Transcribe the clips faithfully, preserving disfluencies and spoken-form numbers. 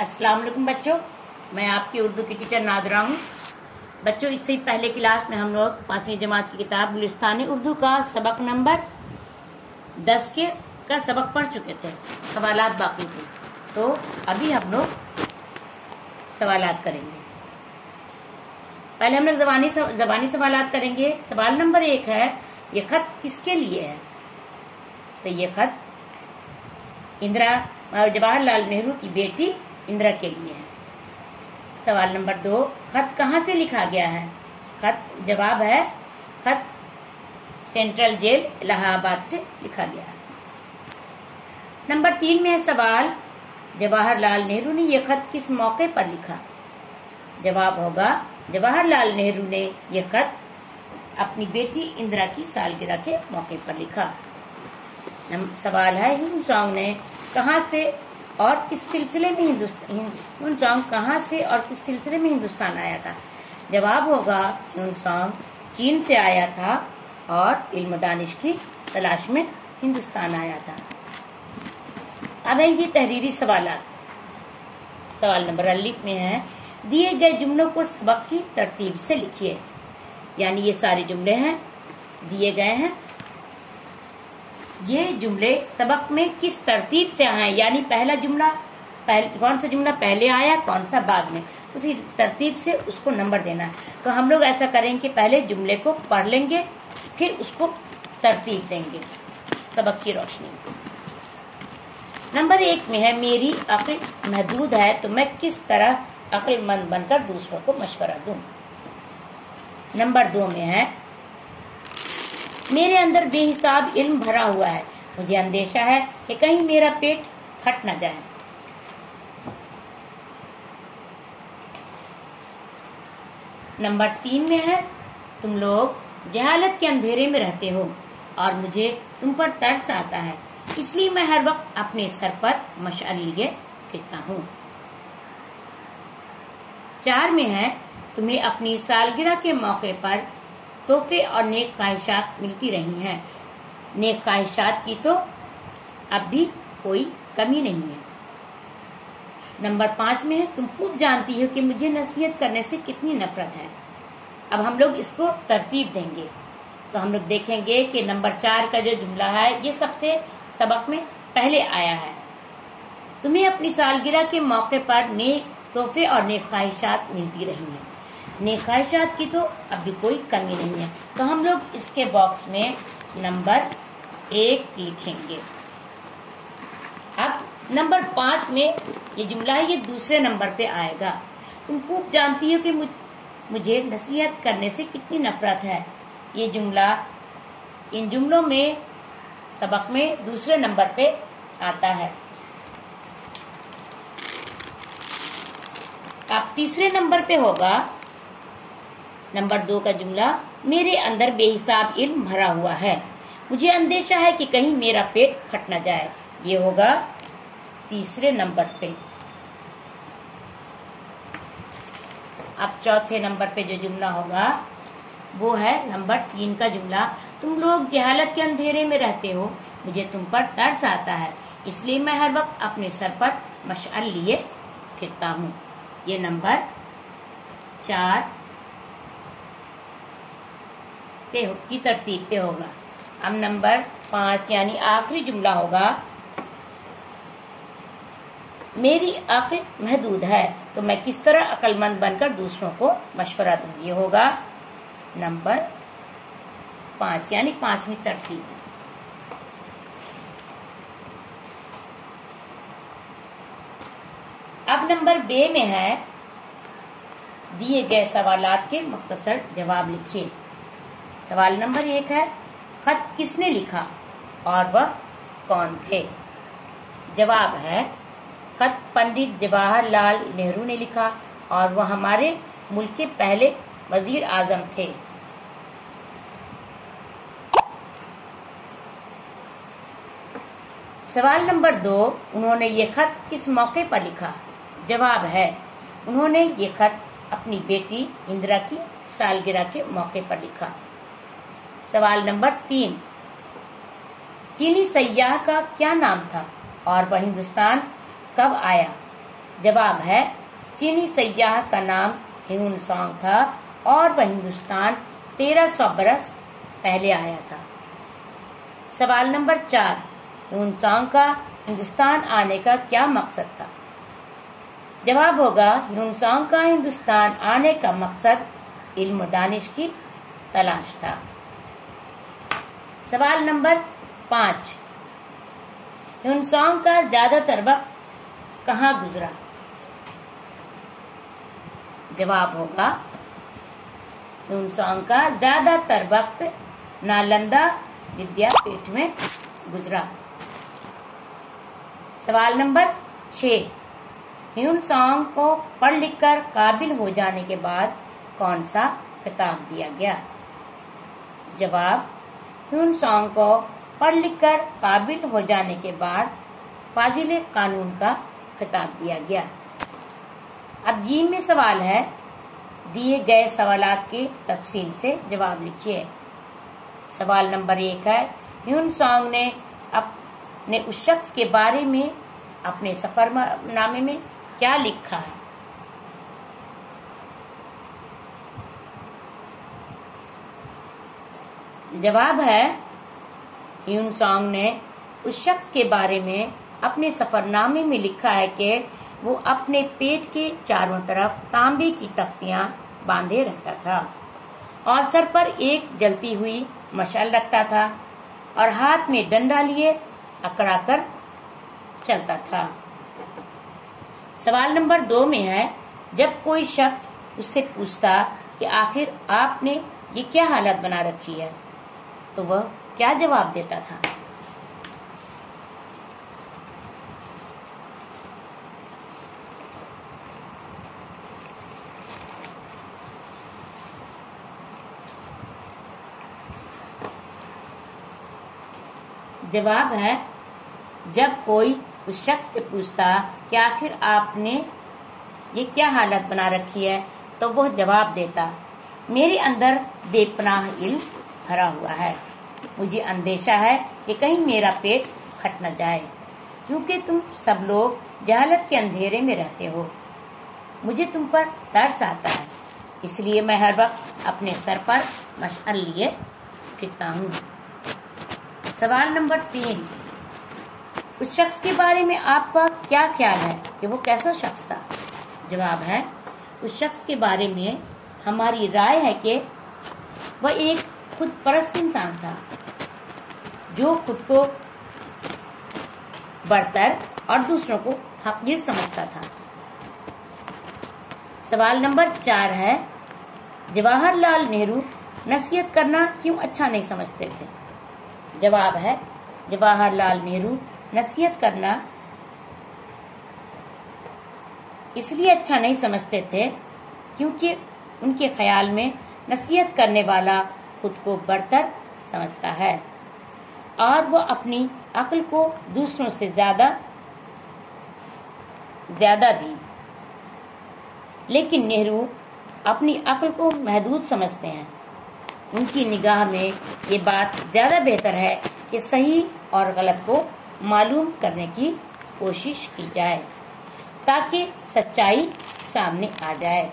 अस्सलाम वालेकुम बच्चों, मैं आपकी उर्दू की टीचर नादरा हूँ। बच्चों, इससे पहले क्लास में हम लोग पांचवी जमात की किताब गुलिस्तानी उर्दू का सबक नंबर दस के का सबक पढ़ चुके थे। सवालात बाकी थे, तो अभी हम लोग सवालात करेंगे। पहले हम लोग जबानी सव, जबानी सवालात करेंगे। सवाल नंबर एक है, ये खत किसके लिए है? तो ये खत इंदिरा जवाहरलाल नेहरू की बेटी इंदिरा के लिए है। सवाल नंबर दो, खत कहाँ से लिखा गया है? खत जवाब है, खत सेंट्रल जेल इलाहाबाद से लिखा गया है। नंबर तीन में है सवाल, जवाहरलाल नेहरू ने यह खत किस मौके पर लिखा? जवाब होगा, जवाहरलाल नेहरू ने यह खत अपनी बेटी इंदिरा की सालगिरह के मौके पर लिखा। सवाल है, ह्यून त्सांग ने कहाँ से और किस सिलसिले में हिंदुस्तान ह्यून त्सांग कहाँ से और किस सिलसिले में हिंदुस्तान आया था? जवाब होगा, ह्यून त्सांग चीन से आया था और इल्म दानिश की तलाश में हिंदुस्तान आया था। अब है ये तहरीरी सवालात। सवाल नंबर अलिफ में है, दिए गए जुमलों को सबक की तरतीब से लिखिए। यानी ये सारे जुमले हैं, दिए गए हैं, ये जुमले सबक में किस तरतीब से आए। यानी पहला जुमला पहल, कौन सा जुमला पहले आया, कौन सा बाद में, उसी तरतीब से उसको नंबर देना है। तो हम लोग ऐसा करेंगे, पहले जुमले को पढ़ लेंगे, फिर उसको तरतीब देंगे सबक की रोशनी में। नंबर एक में है, मेरी अक्ल महदूद है तो मैं किस तरह अक्लमंद बनकर दूसरों को मशवरा दूं। नंबर दो में है, मेरे अंदर बेहिसाब इल्म भरा हुआ है, मुझे अंदेशा है कि कहीं मेरा पेट फट न जाए। नंबर तीन में है, तुम लोग जहालत के अंधेरे में रहते हो और मुझे तुम पर तरस आता है, इसलिए मैं हर वक्त अपने सर पर मशाल लिए फिरता हूँ। चार में है, तुम्हें अपनी सालगिरह के मौके पर तोहफे और नेक ख्वाहिशात मिलती रही हैं, नेक ख्वाहिशात की तो अब भी कोई कमी नहीं है। नंबर पाँच में है, तुम खूब जानती हो कि मुझे नसीहत करने से कितनी नफरत है। अब हम लोग इसको तरतीब देंगे, तो हम लोग देखेंगे कि नंबर चार का जो जुमला है ये सबसे सबक में पहले आया है। तुम्हें अपनी सालगिरह के मौके पर नेक तोहफे और नेक ख्वाहिशात मिलती रही हैं, नेक ख्वाहिशात की तो अब भी कोई कमी नहीं है। तो हम लोग इसके बॉक्स में नंबर एक लिखेंगे। अब नंबर पाँच में ये जुमला है, ये दूसरे नंबर पे आएगा। तुम खूब जानती हो कि मुझे नसीहत करने से कितनी नफरत है, ये जुमला इन जुमलों में सबक में दूसरे नंबर पे आता है। अब तीसरे नंबर पे होगा नंबर दो का जुमला, मेरे अंदर बेहिसाब इल्म भरा हुआ है, मुझे अंदेशा है कि कहीं मेरा पेट फट न जाए, ये होगा तीसरे नंबर पे। अब चौथे नंबर पे जो जुमला होगा वो है नंबर तीन का जुमला, तुम लोग जहालत के अंधेरे में रहते हो, मुझे तुम पर तरस आता है, इसलिए मैं हर वक्त अपने सर पर मशाल लिए फिरता हूँ, ये नंबर चार पे की तरतीब पे होगा। अब नंबर पाँच यानी आखिरी जुमला होगा, मेरी अक्ल महदूद है तो मैं किस तरह अक्लमंद बनकर दूसरों को मशवरा दूं, ये होगा नंबर पाँच यानी पांचवी तरतीब। अब नंबर बे में है, दिए गए सवालात के मुख्तसर जवाब लिखिए। सवाल नंबर एक है, खत किसने लिखा और वह कौन थे? जवाब है, खत पंडित जवाहरलाल नेहरू ने लिखा और वह हमारे मुल्क के पहले वजीर आजम थे। सवाल नंबर दो, उन्होंने ये खत किस मौके पर लिखा? जवाब है, उन्होंने ये खत अपनी बेटी इंदिरा की सालगिरह के मौके पर लिखा। सवाल नंबर तीन, चीनी सयाह का क्या नाम था और वह हिंदुस्तान कब आया? जवाब है, चीनी सयाह का नाम ह्यून त्सांग था और वह हिंदुस्तान तेरह सौ बरस पहले आया था। सवाल नंबर चार, ह्यून त्सांग का हिंदुस्तान आने का क्या मकसद था? जवाब होगा, ह्यून त्सांग का हिंदुस्तान आने का मकसद इल्म दानिश की तलाश था। सवाल नंबर पाँच, ह्यून त्सांग का ज्यादातर वक्त कहाँ गुजरा? जवाब होगा, ह्यून त्सांग का ज्यादातर वक्त नालंदा विद्यापीठ में गुजरा। सवाल नंबर छः, ह्यून त्सांग को पढ़ लिखकर काबिल हो जाने के बाद कौन सा खिताब दिया गया? जवाब, ह्यून त्सांग को पढ़ लिखकर काबिल हो जाने के बाद फाजिल कानून का खिताब दिया गया। अब जी में सवाल है, दिए गए सवालात के तफसील से जवाब लिखिए। सवाल नंबर एक है, ह्यून त्सांग ने अपने उस शख्स के बारे में अपने सफरनामे में क्या लिखा है? जवाब है, ह्यून त्सांग ने उस शख्स के बारे में अपने सफरनामे में लिखा है कि वो अपने पेट के चारों तरफ तांबे की तख्तियां बांधे रहता था और सर पर एक जलती हुई मशाल रखता था और हाथ में डंडा लिए अकड़ा कर चलता था। सवाल नंबर दो में है, जब कोई शख्स उससे पूछता कि आखिर आपने ये क्या हालत बना रखी है, तो वह क्या जवाब देता था? जवाब है, जब कोई उस शख्स से पूछता कि आखिर आपने ये क्या हालत बना रखी है, तो वह जवाब देता, मेरे अंदर बेपनाह इल्म भरा हुआ है, मुझे अंदेशा है कि कहीं मेरा पेट फट न जाए, क्योंकि तुम सब लोग जहालत के अंधेरे में रहते हो। मुझे तुम पर तरस आता है, इसलिए मैं हर वक्त अपने सर पर मशाल लिए फिरता हूँ। सवाल नंबर तीन, उस शख्स के बारे में आपका क्या ख्याल है कि वो कैसा शख्स था? जवाब है, उस शख्स के बारे में हमारी राय है कि वह एक खुद परस्त इंसान था, जो खुद को बरतर और दूसरों को हकगिर समझता था। सवाल नंबर चार है, जवाहरलाल नेहरू नसीहत करना क्यों अच्छा नहीं समझते थे? जवाब है, जवाहरलाल नेहरू नसीहत करना इसलिए अच्छा नहीं समझते थे क्योंकि उनके ख्याल में नसीहत करने वाला खुद को बरतर समझता है और वो अपनी अक्ल को दूसरों से ज्यादा ज्यादा भी। लेकिन नेहरू अपनी अक्ल को महदूद समझते हैं। उनकी निगाह में ये बात ज़्यादा बेहतर है कि सही और गलत को मालूम करने की कोशिश की जाए ताकि सच्चाई सामने आ जाए।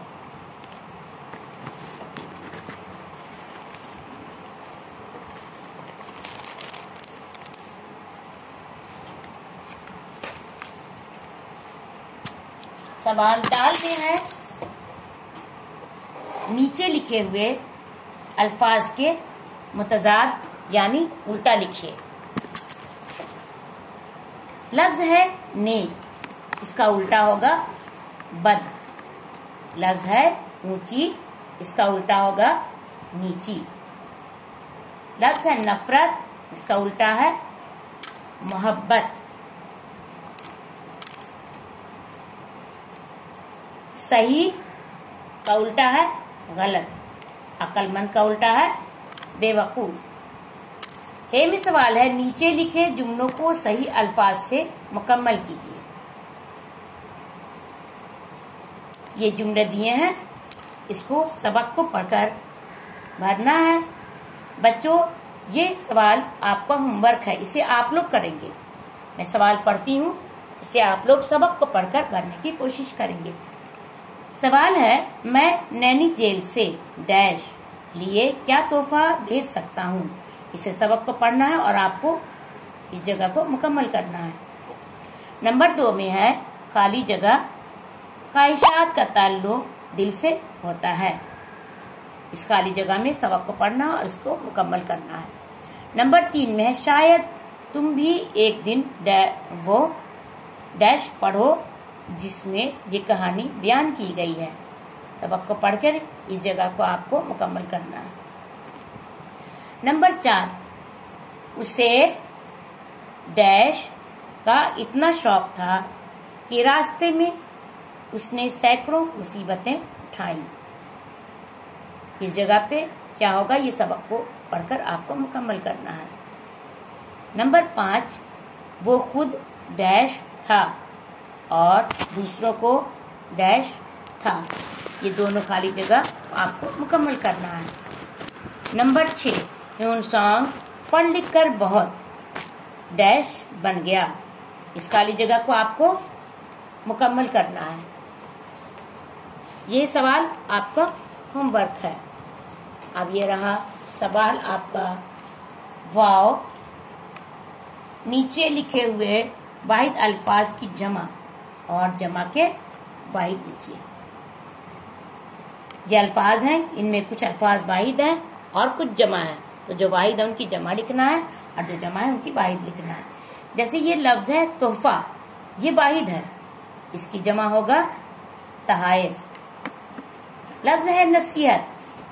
सवाल दाल में है, नीचे लिखे हुए अल्फाज के मुतजाद यानी उल्टा लिखिए। लफ्ज है ने, इसका उल्टा होगा बद। लफ्ज है ऊंची, इसका उल्टा होगा नीची। लफ्ज है नफरत, इसका उल्टा है मोहब्बत। सही का उल्टा है गलत। अक्लमंद का उल्टा है बेवकूफ। हे में सवाल है, नीचे लिखे जुमलों को सही अल्फाज से मुकम्मल कीजिए। ये जुमले दिए हैं, इसको सबक को पढ़कर भरना है। बच्चों, ये सवाल आपका होमवर्क है, इसे आप लोग करेंगे। मैं सवाल पढ़ती हूँ, जिसे आप लोग सबक को पढ़कर बनने की कोशिश करेंगे। सवाल है, मैं नैनी जेल से डैश लिए क्या तोहफा भेज सकता हूँ। इसे सबक को पढ़ना है और आपको इस जगह को मुकम्मल करना है। नंबर दो में है खाली जगह, ख्वाहिशात का ताल्लुक दिल से होता है। इस खाली जगह में सबक को पढ़ना और इसको मुकम्मल करना है। नंबर तीन में है शायद तुम भी एक दिन वो डैश पढ़ो जिसमें ये कहानी बयान की गई है। सबक को पढ़कर इस जगह को आपको मुकम्मल करना है। नंबर चार, उसे डैश का इतना शौक था कि रास्ते में उसने सैकड़ों मुसीबतें उठाई। इस जगह पे क्या होगा, ये सबक को पढ़कर आपको मुकम्मल करना है। नंबर पाँच, वो खुद डैश था और दूसरों को डैश था। ये दोनों खाली जगह आपको मुकम्मल करना है। नंबर छः, ह्यून सांग पढ़ लिख कर बहुत डैश बन गया। इस खाली जगह को आपको मुकम्मल करना है। यह सवाल आपका होमवर्क है। अब ये रहा सवाल आपका। वाओ, नीचे लिखे हुए वाहिद अल्फाज की जमा और जमा के वाहिद लिखिए। ये अल्फाज हैं, इनमें कुछ अल्फाज वाहिद हैं और कुछ जमा है। तो जो वाहिद है उनकी जमा लिखना है और जो जमा है उनकी वाहिद लिखना है। जैसे ये लफ्ज है तोहफा, ये वाहिद है, इसकी जमा होगा तहाइफ। लफ्ज है नसीहत,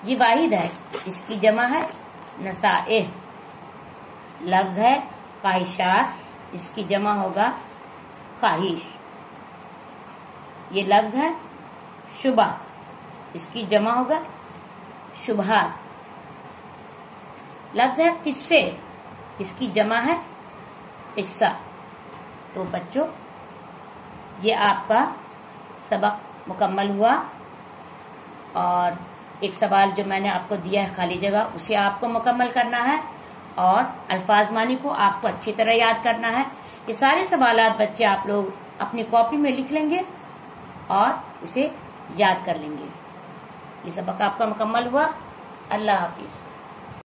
ये वाहिद है, इसकी जमा है नसाएह। लफ्ज है ख्वाहिशात, इसकी जमा होगा ख्वाहिश। ये लफ्ज है शुबा, इसकी जमा होगा शुबहात। लफ्ज है किस्से, इसकी जमा है किस्सा। तो बच्चों, ये आपका सबक मुकम्मल हुआ। और एक सवाल जो मैंने आपको दिया है खाली जगह, उसे आपको मुकम्मल करना है और अल्फाज मानी को आपको अच्छी तरह याद करना है। ये सारे सवालात बच्चे आप लोग अपनी कॉपी में लिख लेंगे और उसे याद कर लेंगे। ये सबक आपका मुकम्मल हुआ। अल्लाह हाफिज।